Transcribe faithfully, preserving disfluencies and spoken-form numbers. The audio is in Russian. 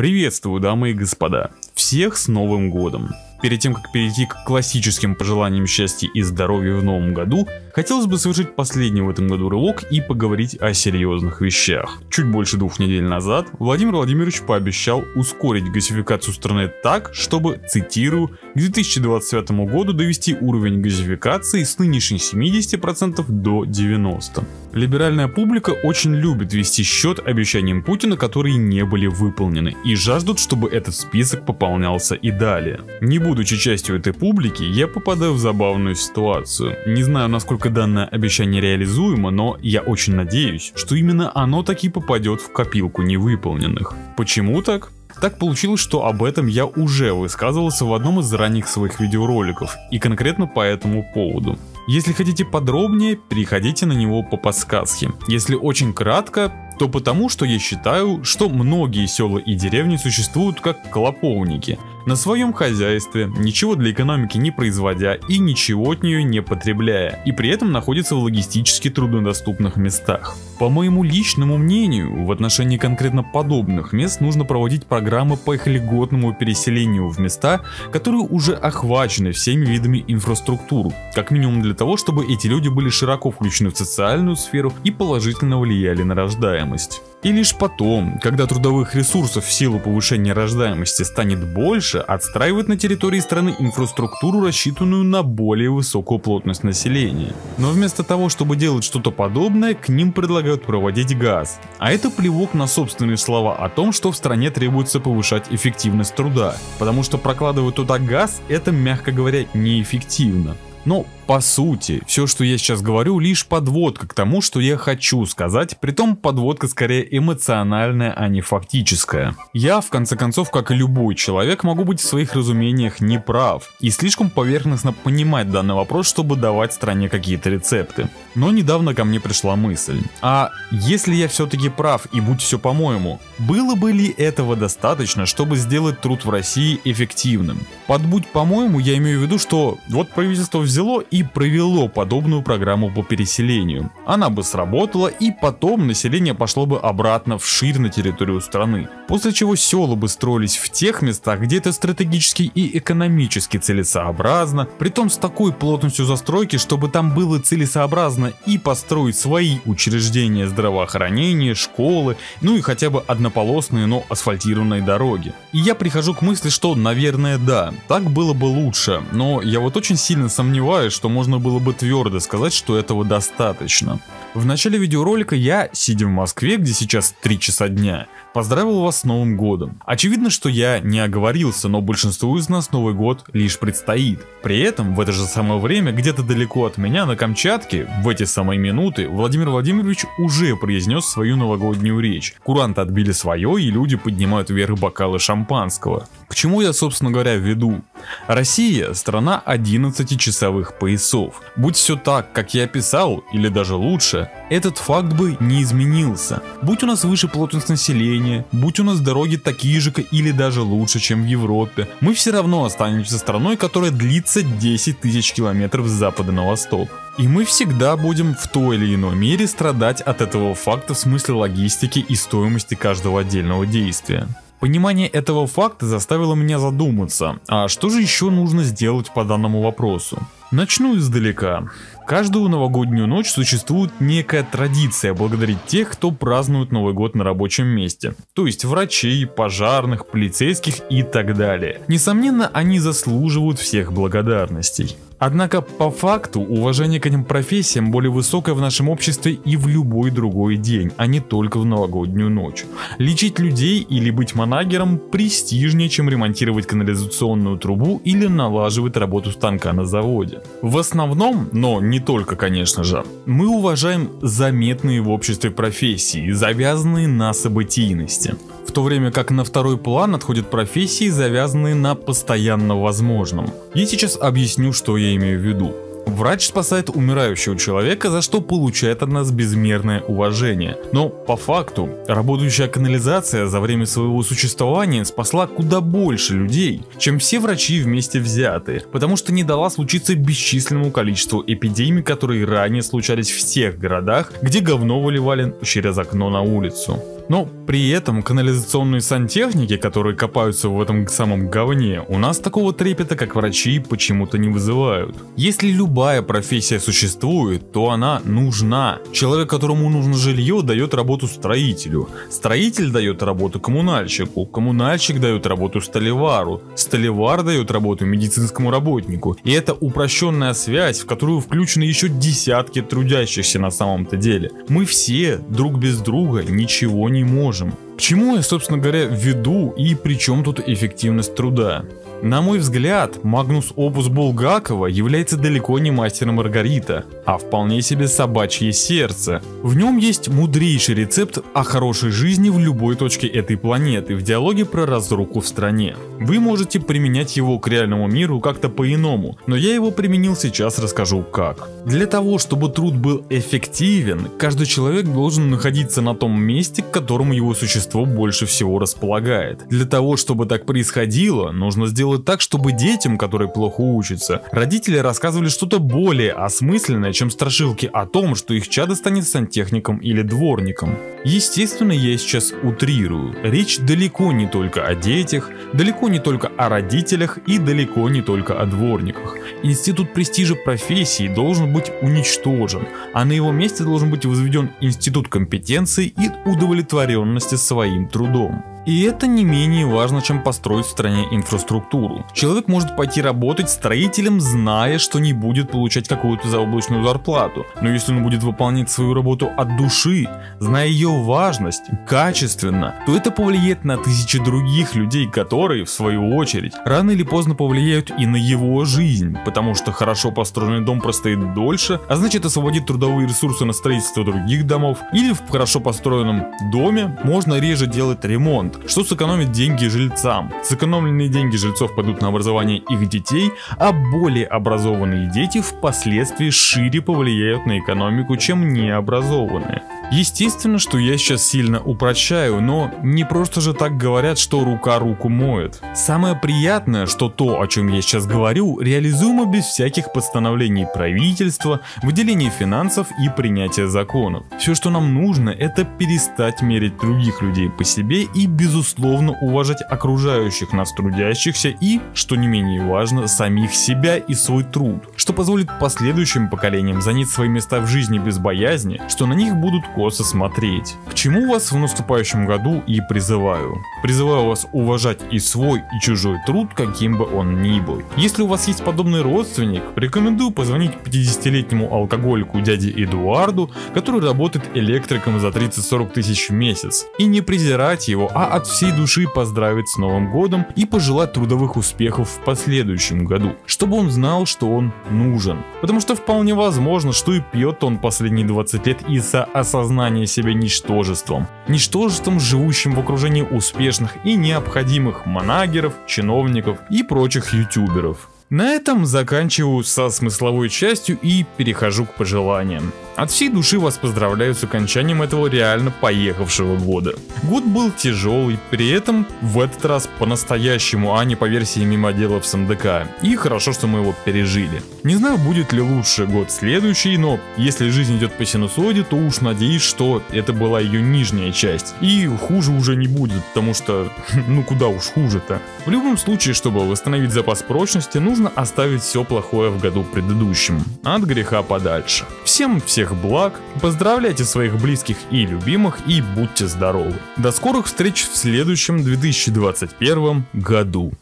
Приветствую, дамы и господа, всех с Новым годом! Перед тем, как перейти к классическим пожеланиям счастья и здоровья в новом году, хотелось бы совершить последний в этом году рывок и поговорить о серьезных вещах. Чуть больше двух недель назад Владимир Владимирович пообещал ускорить газификацию страны так, чтобы, цитирую, к две тысячи двадцать пятому году довести уровень газификации с нынешних семидесяти процентов до девяноста процентов. Либеральная публика очень любит вести счет обещаниям Путина, которые не были выполнены, и жаждут, чтобы этот список пополнялся и далее. Не будучи частью этой публики, я попадаю в забавную ситуацию. Не знаю, насколько данное обещание реализуемо, но я очень надеюсь, что именно оно таки попадет в копилку невыполненных. Почему так? Так получилось, что об этом я уже высказывался в одном из ранних своих видеороликов, и конкретно по этому поводу. Если хотите подробнее, переходите на него по подсказке. Если очень кратко, то потому, что я считаю, что многие села и деревни существуют как клоповники, на своем хозяйстве, ничего для экономики не производя и ничего от нее не потребляя, и при этом находятся в логистически труднодоступных местах. По моему личному мнению, в отношении конкретно подобных мест нужно проводить программы по их льготному переселению в места, которые уже охвачены всеми видами инфраструктуры, как минимум для того, чтобы эти люди были широко включены в социальную сферу и положительно влияли на рождаемость. И лишь потом, когда трудовых ресурсов в силу повышения рождаемости станет больше, отстраивать на территории страны инфраструктуру, рассчитанную на более высокую плотность населения. Но вместо того, чтобы делать что-то подобное, к ним предлагают проводить газ. А это плевок на собственные слова о том, что в стране требуется повышать эффективность труда, потому что прокладывать туда газ – это, мягко говоря, неэффективно. Но, по сути, все, что я сейчас говорю, лишь подводка к тому, что я хочу сказать, притом подводка скорее эмоциональная, а не фактическая. Я, в конце концов, как и любой человек, могу быть в своих разумениях неправ и слишком поверхностно понимать данный вопрос, чтобы давать стране какие-то рецепты. Но недавно ко мне пришла мысль. А если я все-таки прав и будь все по-моему, было бы ли этого достаточно, чтобы сделать труд в России эффективным? Под «будь по-моему» я имею в виду, что вот правительство взяло и провело подобную программу по переселению. Она бы сработала, и потом население пошло бы обратно вширь на территорию страны, после чего села бы строились в тех местах, где это стратегически и экономически целесообразно, притом с такой плотностью застройки, чтобы там было целесообразно и построить свои учреждения здравоохранения, школы, ну и хотя бы однополосные, но асфальтированные дороги. И я прихожу к мысли, что, наверное, да, так было бы лучше, но я вот очень сильно сомневаюсь, что можно было бы твердо сказать, что этого достаточно. В начале видеоролика я, сидя в Москве, где сейчас три часа дня, поздравил вас с Новым годом. Очевидно, что я не оговорился, но большинству из нас Новый год лишь предстоит. При этом, в это же самое время, где-то далеко от меня, на Камчатке, в эти самые минуты, Владимир Владимирович уже произнес свою новогоднюю речь. Куранты отбили свое, и люди поднимают вверх бокалы шампанского. К чему я, собственно говоря, веду? Россия – страна одиннадцати часовых поясов. Будь все так, как я описал, или даже лучше, этот факт бы не изменился. Будь у нас выше плотность населения, будь у нас дороги такие же или даже лучше, чем в Европе, мы все равно останемся страной, которая длится десять тысяч километров с запада на восток. И мы всегда будем в той или иной мере страдать от этого факта в смысле логистики и стоимости каждого отдельного действия. Понимание этого факта заставило меня задуматься, а что же еще нужно сделать по данному вопросу? Начну издалека. Каждую новогоднюю ночь существует некая традиция благодарить тех, кто празднует Новый год на рабочем месте. То есть врачей, пожарных, полицейских и так далее. Несомненно, они заслуживают всех благодарностей. Однако, по факту, уважение к этим профессиям более высокое в нашем обществе и в любой другой день, а не только в новогоднюю ночь. Лечить людей или быть манагером престижнее, чем ремонтировать канализационную трубу или налаживать работу станка на заводе. В основном, но не только, конечно же, мы уважаем заметные в обществе профессии, завязанные на событийности. В то время как на второй план отходят профессии, завязанные на постоянно возможном. Я сейчас объясню, что я имею в виду. Врач спасает умирающего человека, за что получает от нас безмерное уважение. Но по факту, работающая канализация за время своего существования спасла куда больше людей, чем все врачи вместе взятые, потому что не дала случиться бесчисленному количеству эпидемий, которые ранее случались в тех городах, где говно выливали через окно на улицу. Но при этом канализационные сантехники, которые копаются в этом самом говне, у нас такого трепета, как врачи, почему-то не вызывают. Если любая профессия существует, то она нужна. Человек, которому нужно жилье, дает работу строителю. Строитель дает работу коммунальщику. Коммунальщик дает работу сталевару. Сталевар дает работу медицинскому работнику. И это упрощенная связь, в которую включены еще десятки трудящихся на самом-то деле. Мы все друг без друга ничего не можем. К чему я, собственно говоря, веду и при чем тут эффективность труда? На мой взгляд, Магнус Обус Булгакова является далеко не мастером Маргарита, а вполне себе собачье сердце. В нем есть мудрейший рецепт о хорошей жизни в любой точке этой планеты в диалоге про разруку в стране. Вы можете применять его к реальному миру как-то по-иному, но я его применил, сейчас расскажу как. Для того, чтобы труд был эффективен, каждый человек должен находиться на том месте, к которому его существо больше всего располагает. Для того, чтобы так происходило, нужно сделать так, чтобы детям, которые плохо учатся, родители рассказывали что-то более осмысленное, чем страшилки о том, что их чадо станет сантехником или дворником. Естественно, я сейчас утрирую. Речь далеко не только о детях, далеко не только о родителях и далеко не только о дворниках. Институт престижа профессии должен быть уничтожен, а на его месте должен быть возведен институт компетенции и удовлетворенности своим трудом. И это не менее важно, чем построить в стране инфраструктуру. Человек может пойти работать строителем, зная, что не будет получать какую-то заоблачную зарплату. Но если он будет выполнять свою работу от души, зная ее важность, качественно, то это повлияет на тысячи других людей, которые, в свою очередь, рано или поздно повлияют и на его жизнь. Потому что хорошо построенный дом простоит дольше, а значит освободит трудовые ресурсы на строительство других домов. Или в хорошо построенном доме можно реже делать ремонт, что сэкономит деньги жильцам. Сэкономленные деньги жильцов пойдут на образование их детей, а более образованные дети впоследствии шире повлияют на экономику, чем необразованные. Естественно, что я сейчас сильно упрощаю, но не просто же так говорят, что рука руку моет. Самое приятное, что то, о чем я сейчас говорю, реализуемо без всяких постановлений правительства, выделения финансов и принятия законов. Все, что нам нужно, это перестать мерить других людей по себе и безусловно уважать окружающих нас трудящихся и, что не менее важно, самих себя и свой труд, что позволит последующим поколениям занять свои места в жизни без боязни, что на них будут косо смотреть. К чему вас в наступающем году и призываю. Призываю вас уважать и свой, и чужой труд, каким бы он ни был. Если у вас есть подобный родственник, рекомендую позвонить пятидесятилетнему алкоголику дяде Эдуарду, который работает электриком за тридцать-сорок тысяч в месяц, и не презирать его, а от всей души поздравить с Новым годом и пожелать трудовых успехов в последующем году, чтобы он знал, что он нужен. Потому что вполне возможно, что и пьет он последние двадцать лет из-за осознания себя ничтожеством. Ничтожеством, живущим в окружении успешных и необходимых манагеров, чиновников и прочих ютуберов. На этом заканчиваю со смысловой частью и перехожу к пожеланиям. От всей души вас поздравляю с окончанием этого реально поехавшего года. Год был тяжелый, при этом в этот раз по-настоящему, а не по версии мимоделов с МДК. И хорошо, что мы его пережили. Не знаю, будет ли лучше год следующий, но если жизнь идет по синусоиде, то уж надеюсь, что это была ее нижняя часть. И хуже уже не будет, потому что, ну куда уж хуже-то. В любом случае, чтобы восстановить запас прочности, нужно оставить все плохое в году предыдущем, от греха подальше. Всем всех благ, поздравляйте своих близких и любимых и будьте здоровы. До скорых встреч в следующем две тысячи двадцать первом году.